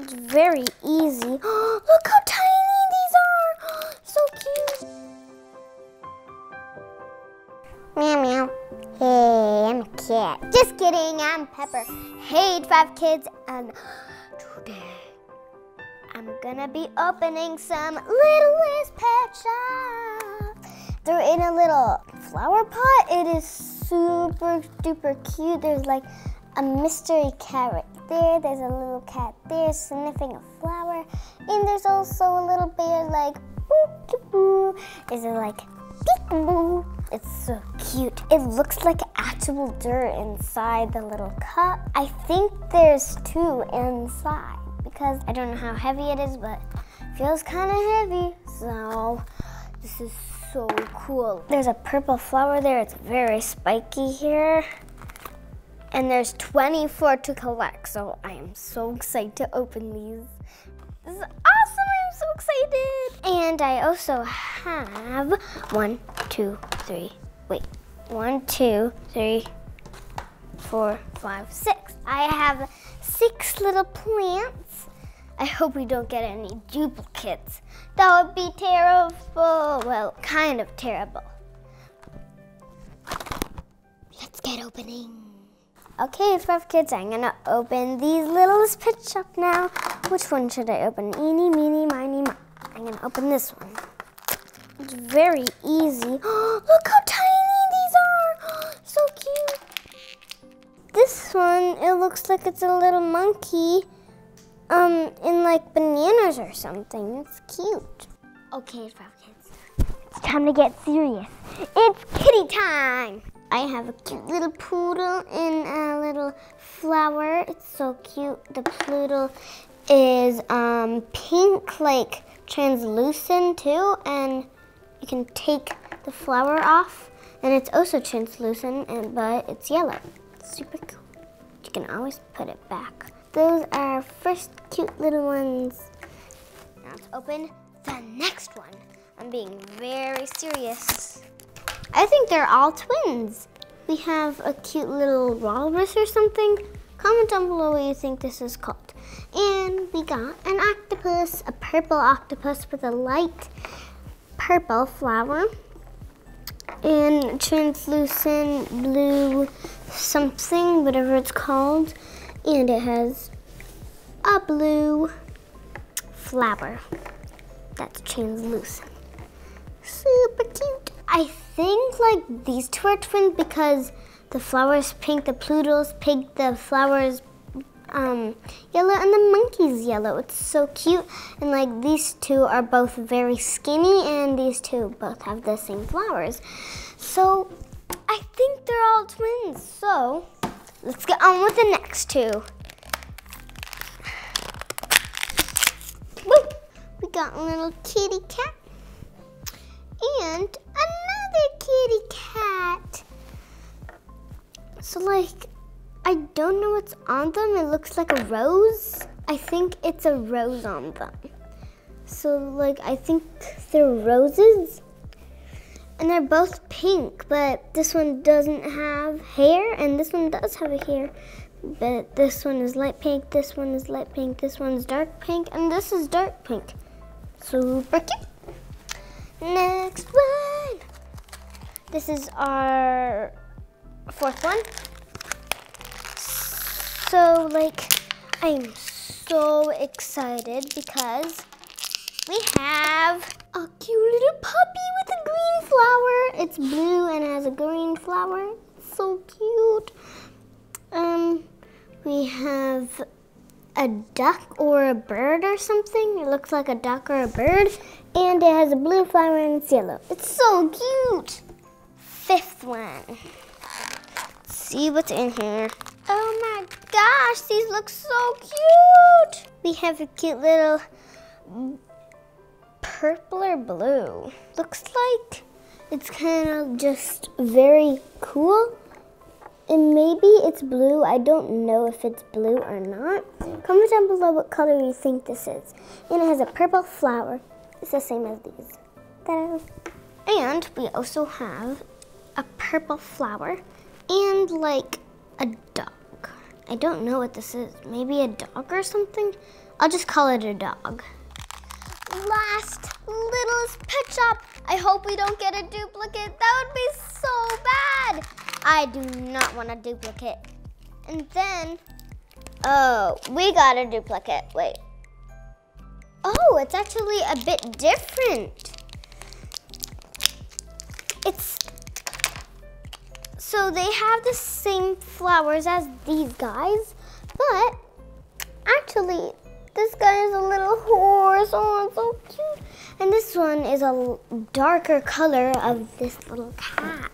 It's very easy. Look how tiny these are. So cute. Meow, meow. Hey, I'm a cat. Just kidding, I'm Pepper. Hey, H5Kids, and today I'm gonna be opening some Littlest Pet Shop. They're in a little flower pot. It is super duper cute. There's like a mystery cat right there. There's a little cat there sniffing a flower. And there's also a little bear like boo boo. Is it like peek-a-boo? It's so cute. It looks like actual dirt inside the little cup. I think there's two inside because I don't know how heavy it is, but it feels kind of heavy. So this is so cool. There's a purple flower there. It's very spiky here. And there's 24 to collect, so I am so excited to open these. This is awesome, I'm so excited. And I also have 1, 2, 3, wait. 1, 2, 3, 4, 5, 6. I have 6 little plants. I hope we don't get any duplicates. That would be terrible. Well, kind of terrible. Let's get opening. Okay, H5Kids, I'm gonna open these Littlest Pet Shop now. Which one should I open? Eeny, meeny, miny, mo. I'm gonna open this one. It's very easy. Look how tiny these are. So cute. This one, it looks like it's a little monkey in like bananas or something. It's cute. Okay, H5Kids, it's time to get serious. It's kitty time. I have a cute little poodle in a little flower. It's so cute. The poodle is pink, like translucent too, and you can take the flower off, and it's also translucent, but it's yellow. It's super cool. You can always put it back. Those are our first cute little ones. Now let's open the next one. I'm being very serious. I think they're all twins. We have a cute little walrus or something. Comment down below what you think this is called. And we got an octopus, a purple octopus with a light purple flower and translucent blue something, whatever it's called. And it has a blue flower that's translucent. Super cute. I think like these two are twins because the flower is pink, the poodle's pink, the flower is yellow, and the monkey's yellow. It's so cute. And like these two are both very skinny, and these two both have the same flowers. So I think they're all twins. So let's get on with the next two. Woo! We got a little kitty cat and another kitty cat. So like, I don't know what's on them. It looks like a rose. I think it's a rose on them. So like, I think they're roses and they're both pink, but this one doesn't have hair and this one does have a hair, but this one is light pink, this one is light pink, this one's dark pink, and this is dark pink. Super cute. Next one. This is our 4th one. So like, I'm so excited because we have a cute little puppy with a green flower. It's blue and has a green flower. It's so cute. We have a duck or a bird or something. It looks like a duck or a bird. And it has a blue flower and it's yellow. It's so cute. 5th one. Let's see what's in here. Oh my gosh, these look so cute. We have a cute little purple or blue. Looks like it's kind of just very cool. And maybe it's blue. I don't know if it's blue or not. Comment down below what color you think this is. And it has a purple flower. It's the same as these. Ta-da. And we also have a purple flower and like a duck. I don't know what this is. Maybe a dog or something? I'll just call it a dog. Last Littlest Pet Shop. I hope we don't get a duplicate. That would be so bad. I do not want a duplicate. And then, oh, we got a duplicate. Wait. Oh, it's actually a bit different. It's, so they have the same flowers as these guys, but actually, this guy is a little horse, oh, it's so cute. And this one is a darker color of this little cat.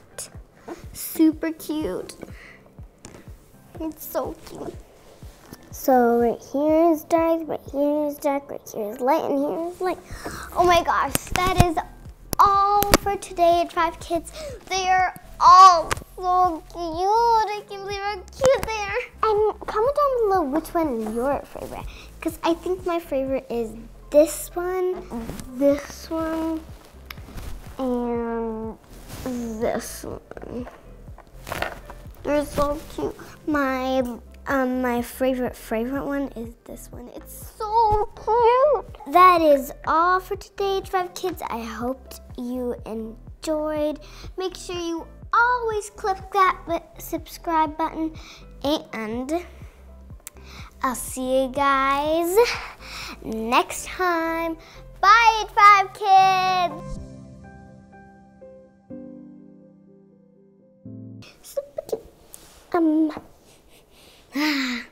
Super cute. It's so cute. So right here is dark, right here is dark, right here is light, and here is light. Oh my gosh, that is all for today at H5Kids. They are all so cute. I can't believe how cute they are. And comment down below which one is your favorite, because I think my favorite is this one, and this one. They're so cute. My favorite one is this one. It's so cute. That is all for today, H5Kids. I hope you enjoyed. Make sure you always click that subscribe button, and I'll see you guys next time. Bye, H5Kids. Super cute. Ah.